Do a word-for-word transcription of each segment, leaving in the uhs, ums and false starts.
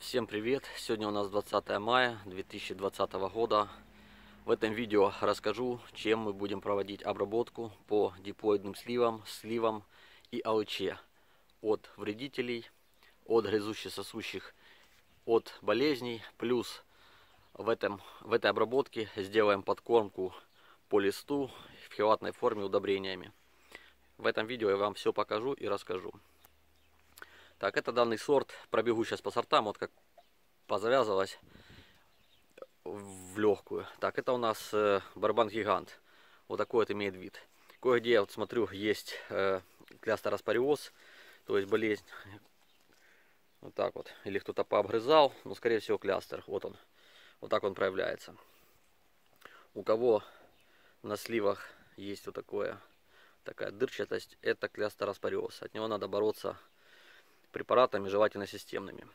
Всем привет! Сегодня у нас двадцатое мая две тысячи двадцатого года. В этом видео расскажу, чем мы будем проводить обработку по диплоидным сливам, сливам и алыче от вредителей, от грызущих сосущих, от болезней. Плюс в, этом, в этой обработке сделаем подкормку по листу в хелатной форме удобрениями. В этом видео я вам все покажу и расскажу. Так, это данный сорт. Пробегу сейчас по сортам, вот как позавязывалось в легкую. Так, это у нас э, Барбан Гигант. Вот такой вот имеет вид. Кое-где, я вот смотрю, есть э, клястероспориоз, то есть болезнь. Вот так вот. Или кто-то пообгрызал, но скорее всего клястер. Вот он. Вот так он проявляется. У кого на сливах есть вот такое, такая дырчатость, это клястероспориоз. От него надо бороться препаратами, желательно системными.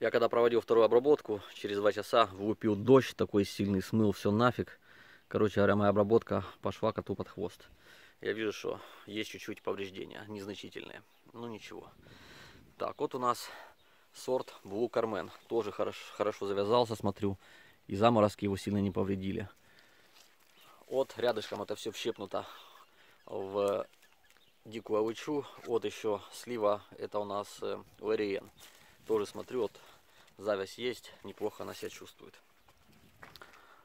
Я когда проводил вторую обработку, через два часа влупил дождь, такой сильный, смыл все нафиг. Короче говоря, моя обработка пошла коту под хвост. Я вижу, что есть чуть-чуть повреждения, незначительные. Ну ничего. Так, вот у нас сорт Blue Carmen. Тоже хорошо, хорошо завязался, смотрю. И заморозки его сильно не повредили. Вот рядышком это все вщепнуто в дикую алычу. Вот еще слива, это у нас э, Лориен. Тоже смотрю, вот завязь есть, неплохо она себя чувствует.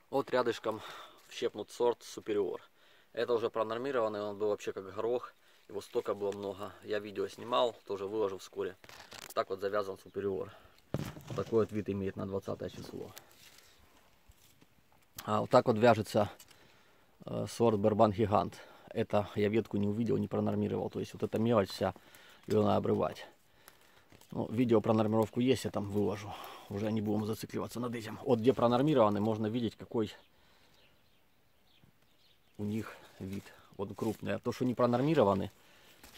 Вот рядышком вщепнут сорт Супериор. Это уже пронормированный, он был вообще как горох. Его столько было много. Я видео снимал, тоже выложу вскоре. Так вот завязан Супериор. Вот такой вот вид имеет на двадцатое число. А вот так вот вяжется э, сорт Барбан Гигант. Это я ветку не увидел, не пронормировал. То есть вот эта мелочь вся, ее надо обрывать. Ну, видео про нормировку есть, я там выложу. Уже не будем зацикливаться над этим. Вот где пронормированы, можно видеть, какой у них вид. Вот крупный. А то, что не пронормированы,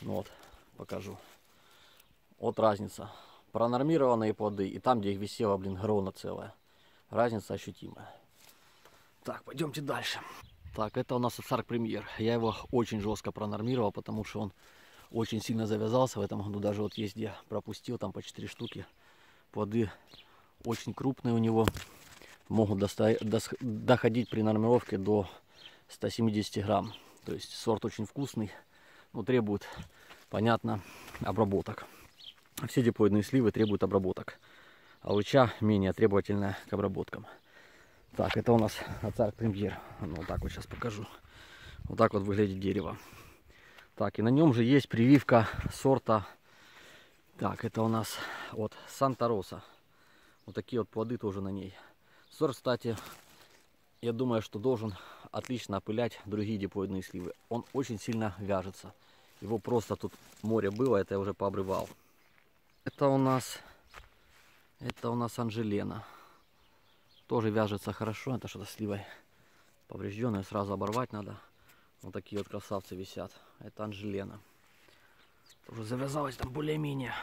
ну вот, покажу. Вот разница. Пронормированные плоды и там, где их висело, блин, грона целая. Разница ощутимая. Так, пойдемте дальше. Так, это у нас Сарк Премьер. Я его очень жестко пронормировал, потому что он очень сильно завязался в этом году. Даже вот есть где пропустил, там по четыре штуки. Плоды очень крупные у него. Могут доста... доходить при нормировке до ста семидесяти грамм. То есть сорт очень вкусный, но требует, понятно, обработок. Все диплоидные сливы требуют обработок. Алыча менее требовательная к обработкам. Так, это у нас Ацарк-Премьер. Ну, вот так вот сейчас покажу. Вот так вот выглядит дерево. Так, и на нем же есть прививка сорта. Так, это у нас вот Санта Роса. Вот такие вот плоды тоже на ней. Сорт, кстати, я думаю, что должен отлично опылять другие диплоидные сливы. Он очень сильно вяжется. Его просто тут море было, это я уже пообрывал. Это у нас, это у нас Анжелена. Тоже вяжется хорошо, это что-то сливой поврежденное, сразу оборвать надо. Вот такие вот красавцы висят. Это Анжелена. Тоже завязалась там более-менее.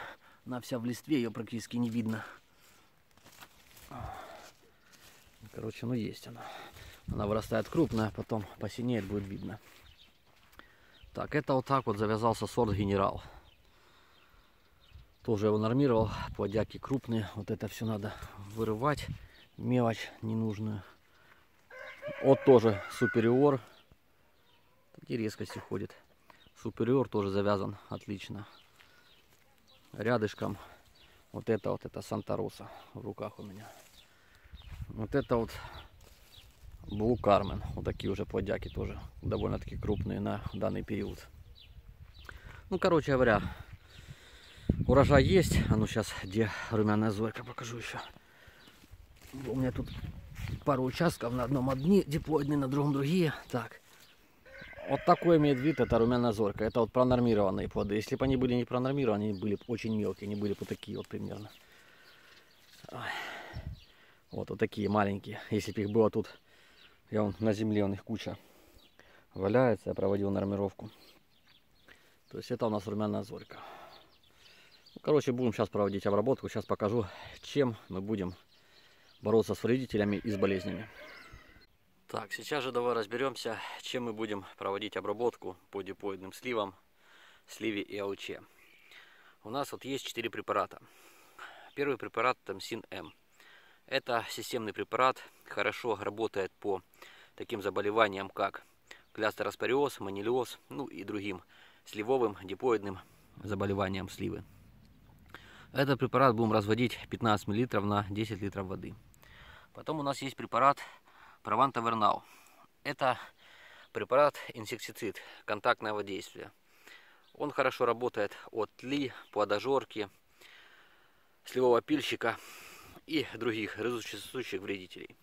Она вся в листве, ее практически не видно. Короче, ну есть она. Она вырастает крупная, потом посинеет, будет видно. Так, это вот так вот завязался сорт Генерал. Тоже его нормировал. Плодяки крупные. Вот это все надо вырывать. Мелочь ненужную. Вот тоже Супериор. Такие резкости ходит. Супериор тоже завязан отлично. Рядышком вот это вот, это Санта Роса в руках у меня. Вот это вот Blue Carmen. Вот такие уже плодяки тоже довольно-таки крупные на данный период. Ну, короче говоря, урожай есть. А ну сейчас, где румяная зорька, покажу еще. У меня тут пару участков, на одном одни диплоидные, на другом другие. Так, вот такой имеет вид, это румяная зорька. Это вот пронормированные плоды. Если бы они были не пронормированы, они были бы очень мелкие. Они были бы такие вот примерно. Ой. Вот, вот такие маленькие. Если бы их было тут, я вон на земле, он их куча валяется. Я проводил нормировку. То есть это у нас румяная зорька. Короче, будем сейчас проводить обработку. Сейчас покажу, чем мы будем бороться с вредителями и с болезнями. Так, сейчас же давай разберемся, чем мы будем проводить обработку по диплоидным сливам, сливе и алыче. У нас вот есть четыре препарата. Первый препарат Тамсин-М. Это системный препарат, хорошо работает по таким заболеваниям, как клястероспориоз, монилиоз, ну и другим сливовым, дипоидным заболеваниям сливы. Этот препарат будем разводить пятнадцать миллилитров на десять литров воды. Потом у нас есть препарат Прованта Вернал. Это препарат инсектицид, контактного действия. Он хорошо работает от тли, плодожорки, сливового пильщика и других рыжесущих вредителей.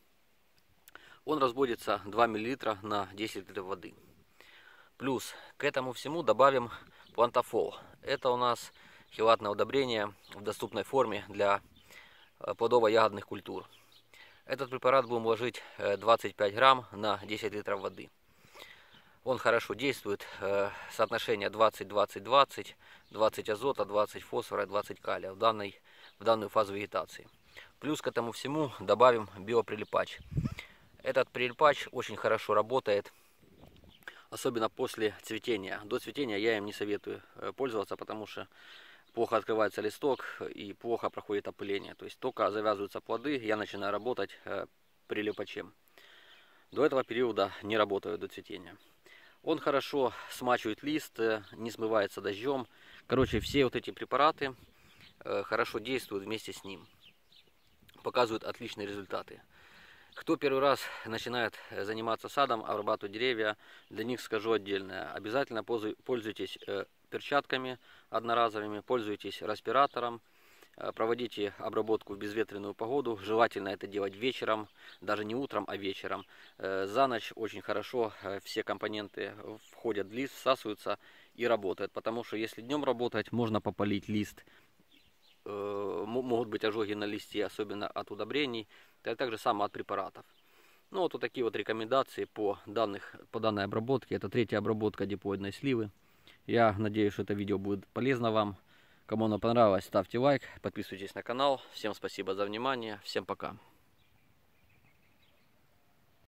Он разводится два миллилитра на десять литров воды. Плюс к этому всему добавим плантафол. Это у нас хелатное удобрение в доступной форме для плодово-ягодных культур. Этот препарат будем вложить двадцать пять грамм на десять литров воды. Он хорошо действует. Соотношение двадцать двадцать двадцать, двадцать азота, двадцать фосфора, двадцать калия в, данной, в данную фазу вегетации. Плюс к этому всему добавим биоприлипач. Этот прилипач очень хорошо работает, особенно после цветения. До цветения я им не советую пользоваться, потому что плохо открывается листок и плохо проходит опыление. То есть только завязываются плоды, я начинаю работать прилипачем. До этого периода не работаю, до цветения. Он хорошо смачивает лист, не смывается дождем. Короче, все вот эти препараты хорошо действуют вместе с ним. Показывают отличные результаты. Кто первый раз начинает заниматься садом, обрабатывать деревья, для них скажу отдельное. Обязательно пользуйтесь перчатками одноразовыми, пользуйтесь респиратором, проводите обработку в безветренную погоду. Желательно это делать вечером, даже не утром, а вечером. За ночь очень хорошо все компоненты входят в лист, всасываются и работают. Потому что если днем работать, можно попалить лист. Могут быть ожоги на листе, особенно от удобрений, а также само от препаратов. Ну вот, вот такие вот рекомендации по, данных, по данной обработке. Это третья обработка дипоидной сливы. Я надеюсь, что это видео будет полезно вам. Кому оно понравилось, ставьте лайк, подписывайтесь на канал. Всем спасибо за внимание, всем пока.